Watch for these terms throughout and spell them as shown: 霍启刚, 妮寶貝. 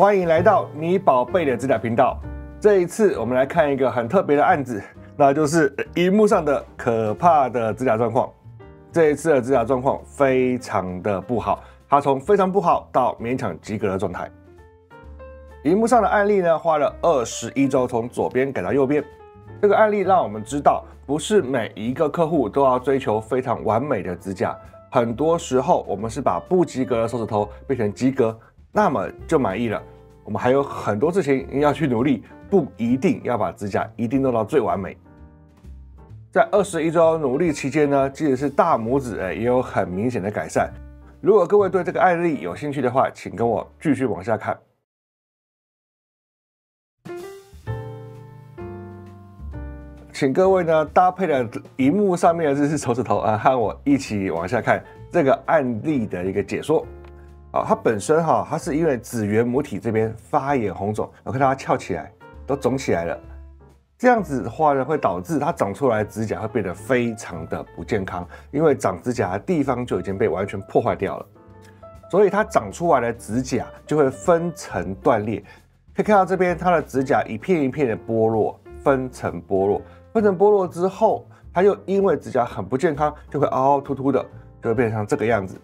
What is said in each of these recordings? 欢迎来到你宝贝的指甲频道。这一次我们来看一个很特别的案子，那就是荧幕上的可怕的指甲状况。这一次的指甲状况非常的不好，它从非常不好到勉强及格的状态。荧幕上的案例呢，花了21周从左边改到右边。这个案例让我们知道，不是每一个客户都要追求非常完美的指甲。 很多时候，我们是把不及格的手指头变成及格，那么就满意了。我们还有很多事情要去努力，不一定要把指甲一定弄到最完美。在21周努力期间呢，即使是大拇指也有很明显的改善。如果各位对这个案例有兴趣的话，请跟我继续往下看。 请各位呢搭配了荧幕上面的这只手指头啊，和我一起往下看这个案例的一个解说。啊，它本身哈，它是因为指缘母体这边发炎红肿，我看它翘起来都肿起来了。这样子的话呢，会导致它长出来的指甲会变得非常的不健康，因为长指甲的地方就已经被完全破坏掉了，所以它长出来的指甲就会分层断裂。可以看到这边它的指甲一片一片的剥落，分层剥落。 分层剥落之后，它又因为指甲很不健康，就会凹凹凸凸的，就会变成这个样子。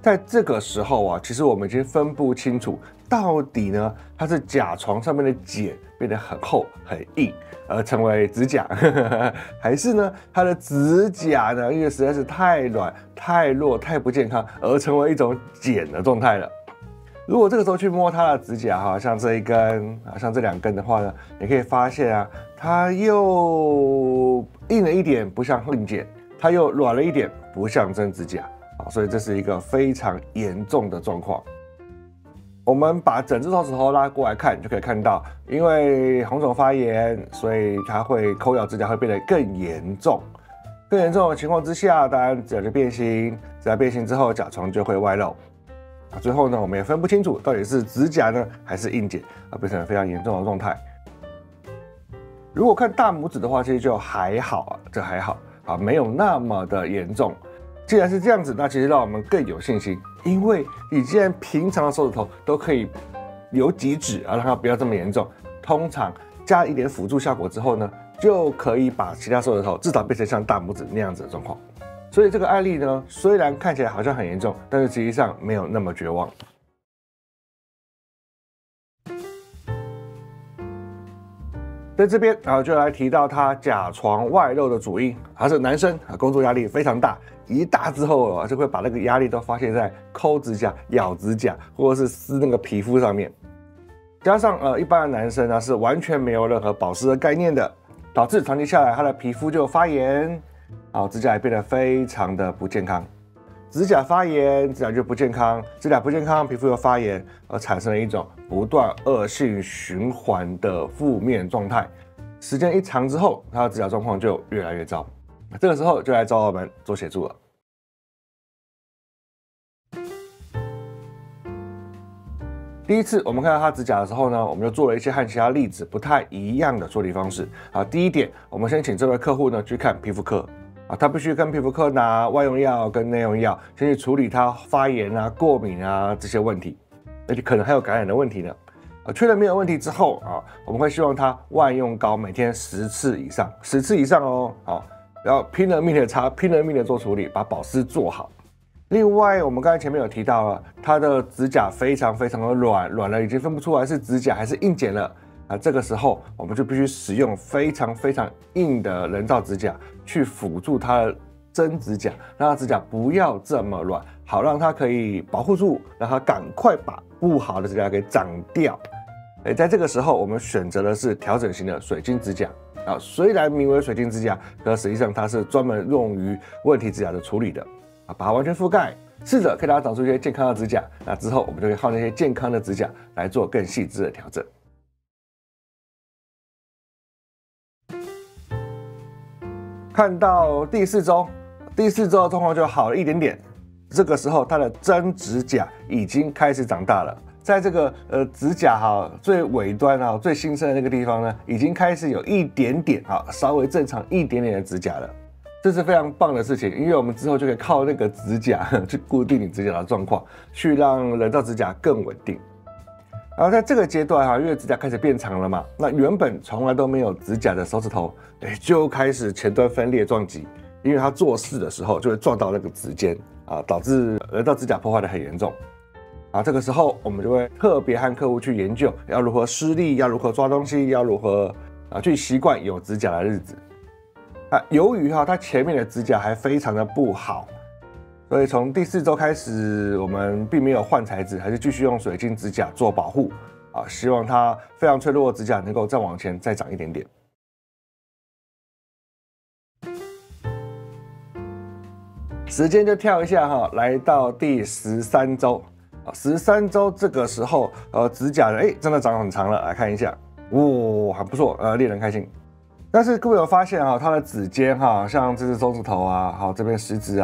在这个时候啊，其实我们已经分不清楚到底呢，它是甲床上面的茧变得很厚很硬，而成为指甲，还是呢它的指甲呢，因为实在是太软、太弱、太不健康，而成为一种茧的状态了。 如果这个时候去摸它的指甲哈，像这一根啊，像这两根的话呢，你可以发现啊，它又硬了一点，不像硬茧；它又软了一点，不像真指甲啊。所以这是一个非常严重的状况。我们把整只手指头拉过来看，就可以看到，因为红肿发炎，所以它会抠咬指甲会变得更严重。更严重的情况之下，当然指甲就变形，指甲变形之后，甲床就会外露。 最后呢，我们也分不清楚到底是指甲呢还是硬茧啊，变成非常严重的状态。如果看大拇指的话，其实就还好啊，这还好啊，没有那么的严重。既然是这样子，那其实让我们更有信心，因为你既然平常的手指头都可以有几指啊，让它不要这么严重，通常加一点辅助效果之后呢，就可以把其他手指头至少变成像大拇指那样子的状况。 所以这个案例呢，虽然看起来好像很严重，但是实际上没有那么绝望。在这边啊，就来提到他甲床外露的主因，他是男生啊，工作压力非常大，一大之后啊，就会把那个压力都发泄在抠指甲、咬指甲，或者是撕那个皮肤上面。加上一般的男生呢是完全没有任何保湿的概念的，导致长期下来他的皮肤就发炎。 好，指甲也变得非常的不健康，指甲发炎，指甲就不健康，指甲不健康，皮肤又发炎，而产生了一种不断恶性循环的负面状态。时间一长之后，它的指甲状况就越来越糟。这个时候就来找我们做协助了。第一次我们看到它指甲的时候呢，我们就做了一些和其他例子不太一样的处理方式。啊，第一点，我们先请这位客户呢去看皮肤科。 啊，他必须跟皮肤科拿外用药跟内用药，先去处理他发炎啊、过敏啊这些问题，而且可能还有感染的问题呢。啊，确认没有问题之后啊，我们会希望他外用膏每天10次以上，10次以上哦。好，然后拼了命的擦，拼了命的做处理，把保湿做好。另外，我们刚才前面有提到了，他的指甲非常非常的软，软了已经分不出来是指甲还是硬茧了。 啊，这个时候我们就必须使用非常非常硬的人造指甲去辅助它的真指甲，让它指甲不要这么软，好让它可以保护住，让它赶快把不好的指甲给长掉。在这个时候我们选择的是调整型的水晶指甲啊，虽然名为水晶指甲，可实际上它是专门用于问题指甲的处理的啊，把它完全覆盖，试着可以让它长出一些健康的指甲。那之后我们就可以靠那些健康的指甲来做更细致的调整。 看到第4周，第4周的状况就好了一点点。这个时候，它的真指甲已经开始长大了，在这个指甲哈最尾端啊最新生的那个地方呢，已经开始有一点点啊稍微正常一点点的指甲了。这是非常棒的事情，因为我们之后就可以靠那个指甲去固定你指甲的状况，去让人造指甲更稳定。然后在这个阶段因为指甲开始变长了嘛，那原本从来都没有指甲的手指头，就开始前端分裂撞击，因为它做事的时候就会撞到那个指尖导致人造指甲破坏的很严重。这个时候我们就会特别和客户去研究要如何施力，要如何抓东西，要如何去习惯有指甲的日子。由于它前面的指甲还非常的不好。 所以从第4周开始，我们并没有换材质，还是继续用水晶指甲做保护希望它非常脆弱的指甲能够再往前再长一点点。时间就跳一下来到第13周13周这个时候，指甲真的长很长了，来看一下，很不错，令人开心。 但是各位有发现它的指尖像这只中指头还有这边食指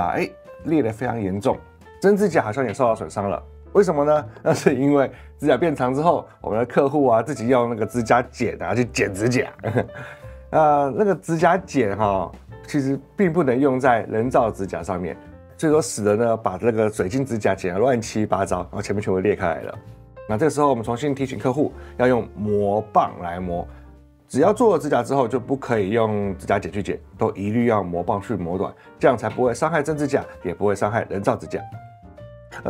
裂得非常严重，真指甲好像也受到损伤了。为什么呢？那是因为指甲变长之后，我们的客户自己用那个指甲剪去剪指甲。那个指甲剪其实并不能用在人造指甲上面，最多使得呢把那个水晶指甲剪得乱七八糟，然后前面全部裂开来了。那这时候我们重新提醒客户要用磨棒来磨。 只要做了指甲之后，就不可以用指甲剪去剪，都一律要磨棒去磨短，这样才不会伤害真指甲，也不会伤害人造指甲。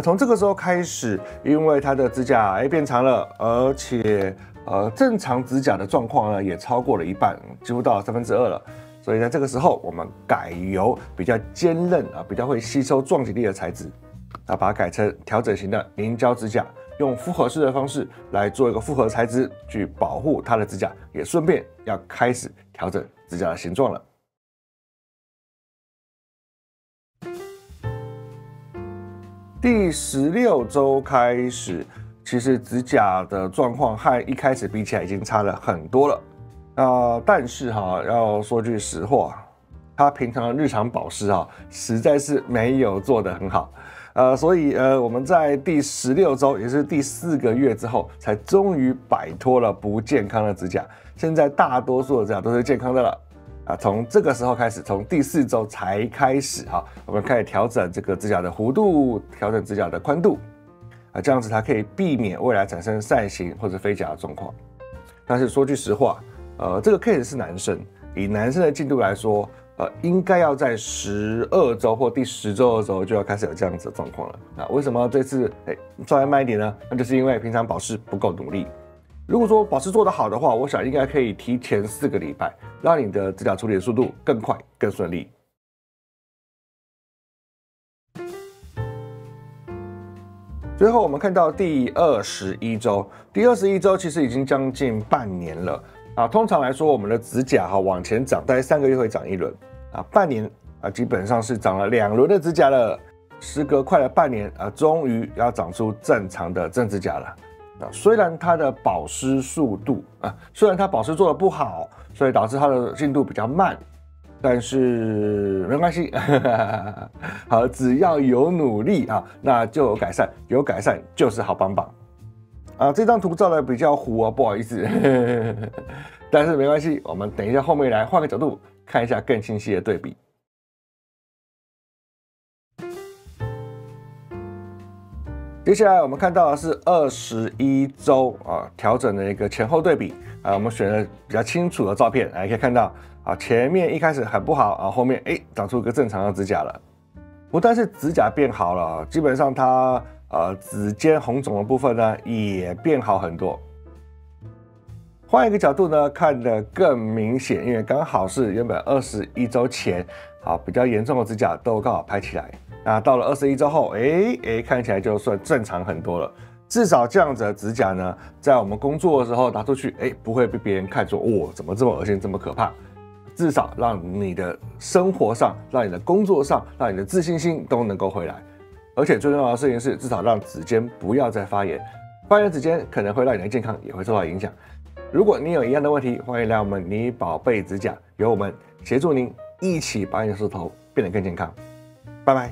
从这个时候开始，因为它的指甲变长了，而且正常指甲的状况呢也超过了一半，几乎到了2/3了。所以在这个时候，我们改由比较坚韧比较会吸收撞击力的材质，把它改成调整型的凝胶指甲。 用复合式的方式来做一个复合材质，去保护它的指甲，也顺便要开始调整指甲的形状了。第16周开始，其实指甲的状况和一开始比起来已经差了很多了。但是要说句实话，它平常的日常保湿实在是没有做得很好。 所以我们在第16周，也是第4个月之后，才终于摆脱了不健康的指甲。现在大多数的指甲都是健康的了从这个时候开始，从第4周才开始我们开始调整这个指甲的弧度，调整指甲的宽度这样子才可以避免未来产生扇形或者飞甲的状况。但是说句实话，这个 case 是男生，以男生的进度来说。 应该要在12周或第10周的时候就要开始有这样子的状况了。为什么这次稍微慢一点呢？那就是因为平常保湿不够努力。如果说保湿做得好的话，我想应该可以提前4个礼拜，让你的指甲处理的速度更快、更顺利。最后我们看到第21周，第21周其实已经将近半年了。 通常来说，我们的指甲往前长，大概3个月会长1轮半年基本上是长了2轮的指甲了。时隔快了半年终于要长出正常的真指甲了。虽然它的保湿速度虽然它保湿做得不好，所以导致它的进度比较慢，但是没关系，只要有努力那就有改善，有改善就是好棒棒。 这张图照的比较糊不好意思，但是没关系，我们等一下后面来换个角度看一下更清晰的对比。接下来我们看到的是21周调整的一个前后对比我们选了比较清楚的照片，可以看到前面一开始很不好后面长出一个正常的指甲了。不但是指甲变好了，基本上它。 指尖红肿的部分呢也变好很多。换一个角度呢，看得更明显，因为刚好是原本21周前比较严重的指甲都刚好拍起来。那到了21周后，看起来就算正常很多了。至少这样子的指甲呢，在我们工作的时候拿出去，不会被别人看说怎么这么恶心，这么可怕。至少让你的生活上、让你的工作上、让你的自信心都能够回来。 而且最重要的事情是，至少让指尖不要再发炎。发炎指尖可能会让你的健康也会受到影响。如果你有一样的问题，欢迎来我们你宝贝指甲，由我们协助您一起把你的手头变得更健康。拜拜。